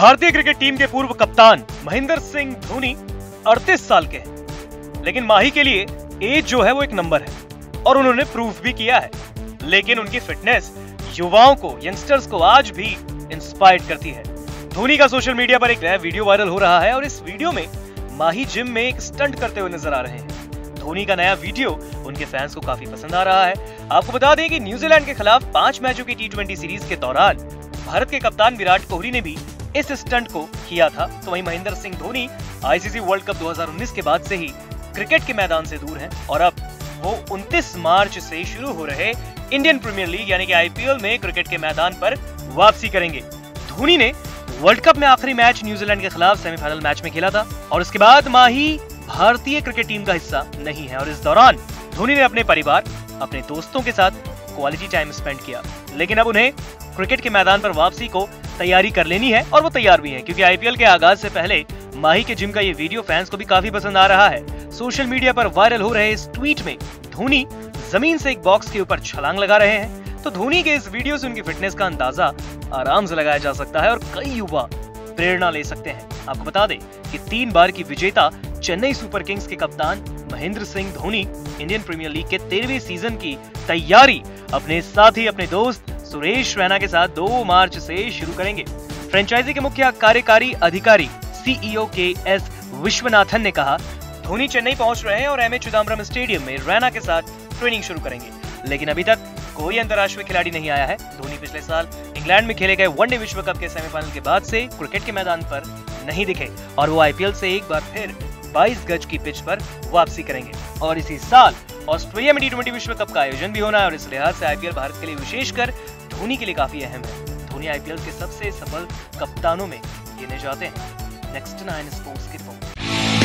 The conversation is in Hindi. भारतीय क्रिकेट टीम के पूर्व कप्तान महेंद्र सिंह धोनी 38 साल के हैं, लेकिन माही के लिए एज जो है वो एक नंबर है और उन्होंने प्रूफ भी किया है। लेकिन उनकी फिटनेस युवाओं को, यंगस्टर्स को आज भी इंस्पायर करती है। धोनी का सोशल मीडिया पर एक नया वीडियो वायरल हो रहा है और इस वीडियो में माही जिम में एक स्टंट करते हुए नजर आ रहे हैं। धोनी का नया वीडियो उनके फैंस को काफी पसंद आ रहा है। आपको बता दें कि न्यूजीलैंड के खिलाफ 5 मैचों की T20 सीरीज के दौरान भारत के कप्तान विराट कोहली ने भी इस स्टंट को किया था। तो वहीं Mahendra Singh Dhoni ICC world cup 2019 के बाद से ही क्रिकेट के मैदान से दूर हैं और अब वो 29 मार्च से शुरू हो रहे इंडियन प्रीमियर लीग यानी कि IPL में क्रिकेट के मैदान पर वापसी करेंगे। धोनी ने वर्ल्ड कप में आखिरी मैच न्यूजीलैंड के खिलाफ सेमीफाइनल मैच में खेला था और उसके बाद माही भारतीय क्रिकेट टीम का हिस्सा नहीं है और इस दौरान धोनी ने अपने परिवार, अपने दोस्तों के साथ क्वालिटी टाइम स्पेंड किया। लेकिन अब उन्हें क्रिकेट के मैदान पर वापसी को तैयारी कर लेनी है और वो तैयार भी हैं, क्योंकि IPL के आगाज से पहले माही के जिम का ये वीडियो फैंस को भी काफी पसंद आ रहा है। सोशल मीडिया पर वायरल हो रहे इस ट्वीट में धोनी जमीन से एक बॉक्स के ऊपर छलांग लगा रहे हैं। तो धोनी के इस वीडियो से उनकी फिटनेस का अंदाजा आराम से लगाया जा सकता है और कई युवा प्रेरणा ले सकते हैं। आपको बता दें कि 3 बार की विजेता चेन्नई सुपर किंग्स के कप्तान Mahendra Singh Dhoni Indian premiere league के 13वें सीजन की तैयारी अपने साथी, अपने दोस्त सुरेश रैना के साथ 2 मार्च से शुरू करेंगे। फ्रेंचाइजी के मुख्य कार्यकारी अधिकारी CEO के एस विश्वनाथन ने कहा, धोनी चेन्नई पहुंच रहे हैं और MA चिदम्बरम स्टेडियम में रैना के साथ ट्रेनिंग शुरू करेंगे। लेकिन अभी तक कोई अंतर्राष्ट्रीय खिलाड़ी नहीं आया है। धोनी पिछले साल इंग्लैंड में खेले गए वनडे विश्व कप के सेमीफाइनल के बाद से क्रिकेट के मैदान पर नहीं दिखे और वो IPL से एक बार फिर 22 गज की पिच पर वापसी करेंगे। और इसी साल ऑस्ट्रेलिया में T20 विश्व कप का आयोजन भी होना है और इस लिहाज से IPL भारत के लिए, विशेषकर धोनी के लिए काफी अहम है। धोनी IPL के सबसे सफल कप्तानों में गिने जाते हैं। नेक्स्ट 9 स्पोर्ट्स के